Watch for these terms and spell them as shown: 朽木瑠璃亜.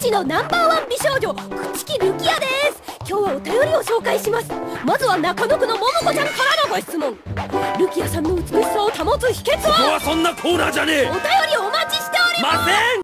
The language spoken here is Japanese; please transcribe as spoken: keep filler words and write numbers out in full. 一のナンバーワン美少女朽木瑠璃亜です。今日はお便りを紹介します。まずは中野区のももこちゃんからのご質問。瑠璃亜さんの美しさを保つ秘訣は？ここはそんなコーナーじゃねえ。お便りお待ちしております。ません。